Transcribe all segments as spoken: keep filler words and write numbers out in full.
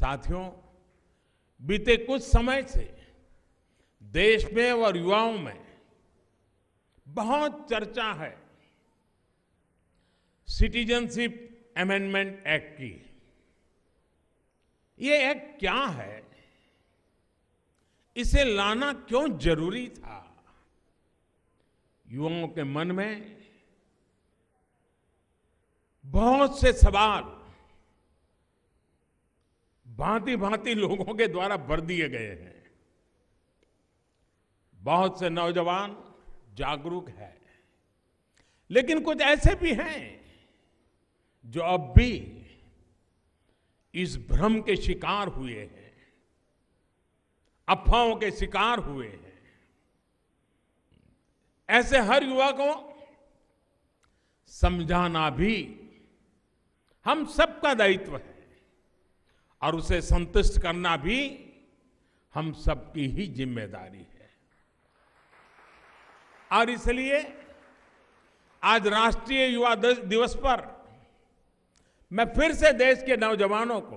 साथियों, बीते कुछ समय से देश में और युवाओं में बहुत चर्चा है सिटीजनशिप अमेंडमेंट एक्ट की। ये एक्ट क्या है, इसे लाना क्यों जरूरी था? युवाओं के मन में बहुत से सवाल भांति भांति लोगों के द्वारा भर दिए गए हैं। बहुत से नौजवान जागरूक है, लेकिन कुछ ऐसे भी हैं जो अब भी इस भ्रम के शिकार हुए हैं, अफवाहों के शिकार हुए हैं। ऐसे हर युवा को समझाना भी हम सबका दायित्व है और उसे संतुष्ट करना भी हम सबकी ही जिम्मेदारी है। और इसलिए आज राष्ट्रीय युवा दिवस पर मैं फिर से देश के नौजवानों को,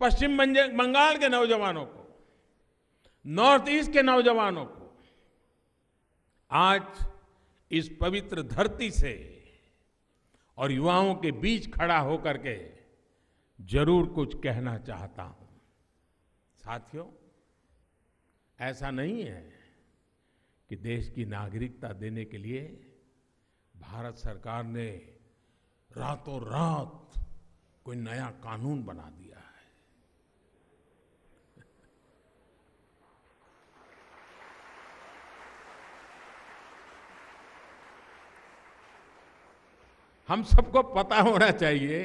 पश्चिम बंगाल के नौजवानों को, नॉर्थ ईस्ट के नौजवानों को आज इस पवित्र धरती से और युवाओं के बीच खड़ा होकर के जरूर कुछ कहना चाहता हूं। साथियों, ऐसा नहीं है कि देश की नागरिकता देने के लिए भारत सरकार ने रातों रात कोई नया कानून बना दिया है। हम सबको पता होना चाहिए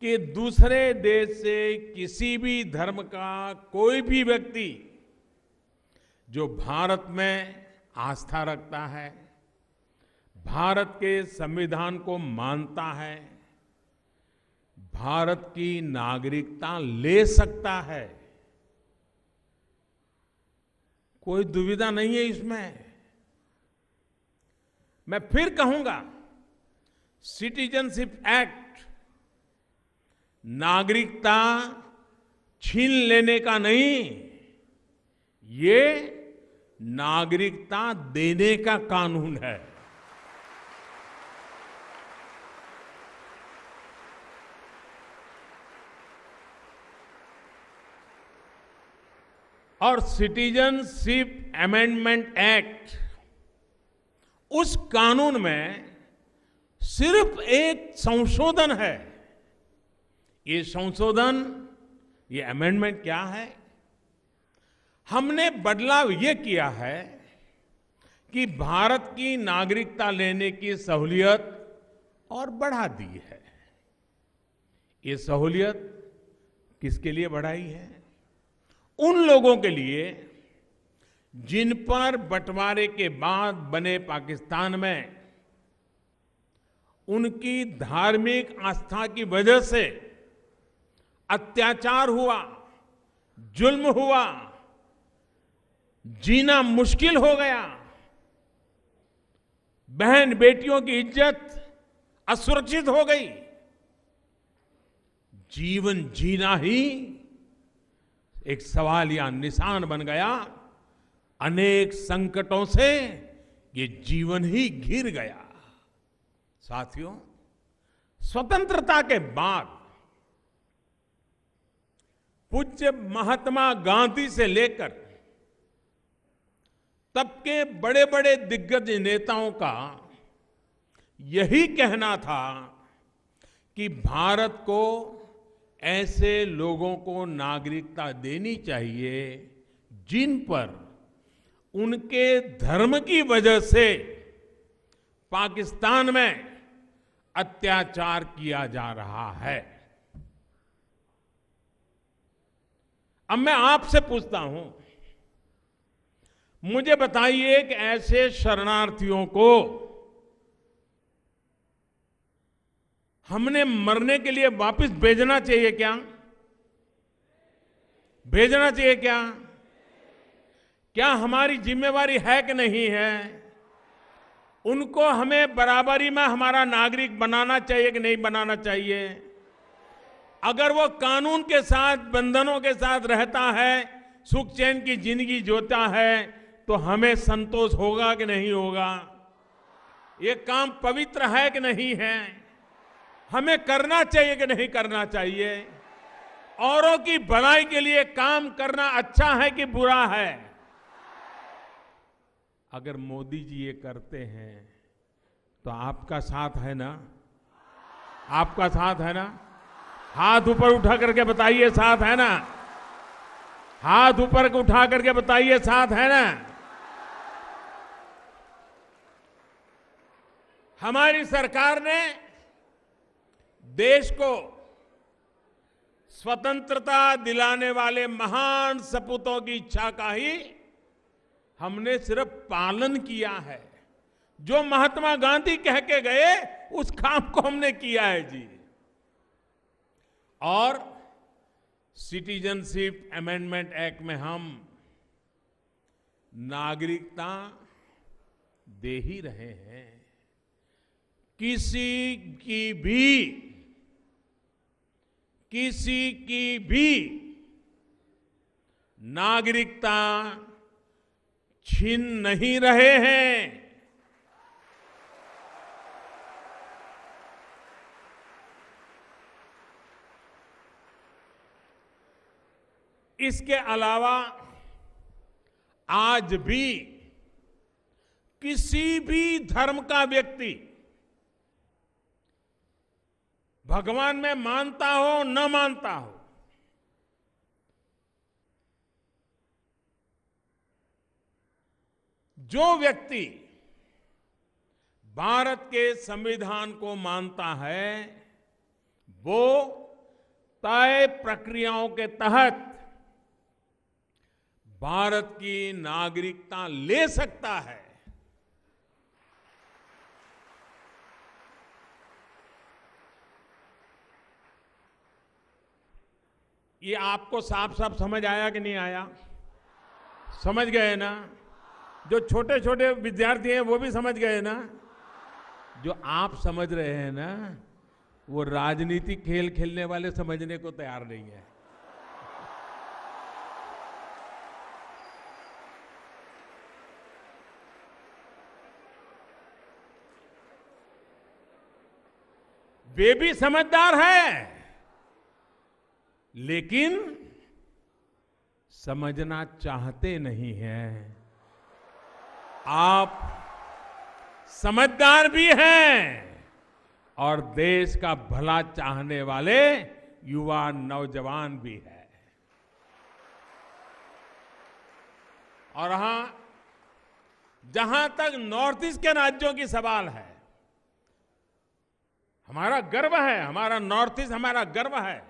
कि दूसरे देश से किसी भी धर्म का कोई भी व्यक्ति जो भारत में आस्था रखता है, भारत के संविधान को मानता है, भारत की नागरिकता ले सकता है। कोई दुविधा नहीं है इसमें। मैं फिर कहूंगा, सिटीजनशिप एक्ट नागरिकता छीन लेने का नहीं, ये नागरिकता देने का कानून है। और सिटीजनशिप अमेंडमेंट एक्ट, उस कानून में सिर्फ एक संशोधन है। ये संशोधन, ये अमेंडमेंट क्या है? हमने बदलाव ये किया है कि भारत की नागरिकता लेने की सहूलियत और बढ़ा दी है। ये सहूलियत किसके लिए बढ़ाई है? उन लोगों के लिए जिन पर बंटवारे के बाद बने पाकिस्तान में उनकी धार्मिक आस्था की वजह से अत्याचार हुआ, जुल्म हुआ, जीना मुश्किल हो गया, बहन बेटियों की इज्जत असुरक्षित हो गई। जीवन जीना ही एक सवालिया निशान बन गया। अनेक संकटों से ये जीवन ही घिर गया। साथियों, स्वतंत्रता के बाद पूज्य महात्मा गांधी से लेकर तब के बड़े बड़े दिग्गज नेताओं का यही कहना था कि भारत को ऐसे लोगों को नागरिकता देनी चाहिए जिन पर उनके धर्म की वजह से पाकिस्तान में अत्याचार किया जा रहा है। अब मैं आपसे पूछता हूं, मुझे बताइए कि ऐसे शरणार्थियों को हमने मरने के लिए वापस भेजना चाहिए क्या? भेजना चाहिए क्या? क्या हमारी जिम्मेवारी है कि नहीं है? उनको हमें बराबरी में हमारा नागरिक बनाना चाहिए कि नहीं बनाना चाहिए? अगर वो कानून के साथ, बंधनों के साथ रहता है, सुख चैन की जिंदगी जीता है, तो हमें संतोष होगा कि नहीं होगा? ये काम पवित्र है कि नहीं है? हमें करना चाहिए कि नहीं करना चाहिए? औरों की भलाई के लिए काम करना अच्छा है कि बुरा है? अगर मोदी जी ये करते हैं तो आपका साथ है ना? आपका साथ है ना? हाथ ऊपर उठा करके बताइए, साथ है ना? हाथ ऊपर उठा करके बताइए, साथ है ना? हमारी सरकार ने देश को स्वतंत्रता दिलाने वाले महान सपूतों की इच्छा का ही हमने सिर्फ पालन किया है। जो महात्मा गांधी कह के गए उस काम को हमने किया है जी। और सिटीजनशिप अमेंडमेंट एक्ट में हम नागरिकता दे ही रहे हैं। किसी की भी किसी की भी नागरिकता छीन नहीं रहे हैं। इसके अलावा आज भी किसी भी धर्म का व्यक्ति, भगवान में मानता हो न मानता हो, जो व्यक्ति भारत के संविधान को मानता है वो तय प्रक्रियाओं के तहत भारत की नागरिकता ले सकता है। ये आपको साफ साफ समझ आया कि नहीं आया? समझ गए ना? जो छोटे छोटे विद्यार्थी हैं वो भी समझ गए ना? जो आप समझ रहे हैं ना, वो राजनीति खेल खेलने वाले समझने को तैयार नहीं है। वे भी समझदार है, लेकिन समझना चाहते नहीं हैं। आप समझदार भी हैं और देश का भला चाहने वाले युवा नौजवान भी हैं। और हां, जहां तक नॉर्थ ईस्ट के राज्यों की सवाल है, हमारा गर्व है, हमारा नॉर्थ ईस्ट हमारा गर्व है।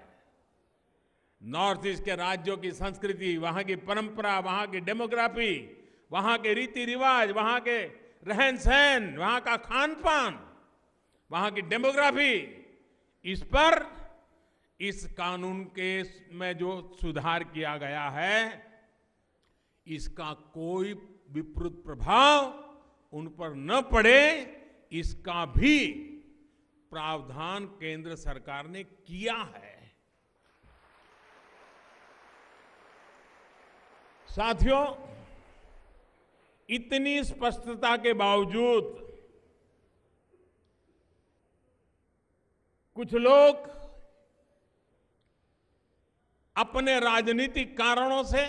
नॉर्थ ईस्ट के राज्यों की संस्कृति, वहां की परंपरा, वहां की डेमोग्राफी, वहां के रीति रिवाज, वहां के रहन सहन, वहां का खान पान, वहां की डेमोग्राफी, इस पर इस कानून के में जो सुधार किया गया है, इसका कोई विपरीत प्रभाव उन पर न पड़े, इसका भी प्रावधान केंद्र सरकार ने किया है। साथियों, इतनी स्पष्टता के बावजूद कुछ लोग अपने राजनीतिक कारणों से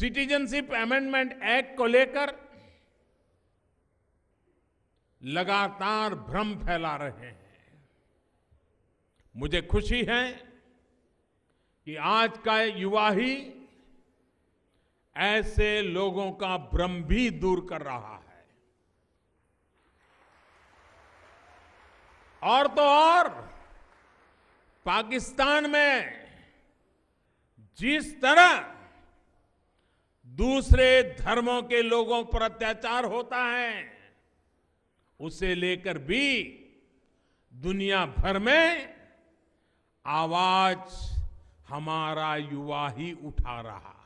सिटीजनशिप अमेंडमेंट एक्ट को लेकर लगातार भ्रम फैला रहे हैं। मुझे खुशी है कि आज का युवा ही ऐसे लोगों का भ्रम भी दूर कर रहा है। और तो और, पाकिस्तान में जिस तरह दूसरे धर्मों के लोगों पर अत्याचार होता है, उसे लेकर भी दुनिया भर में आवाज हमारा युवा ही उठा रहा है।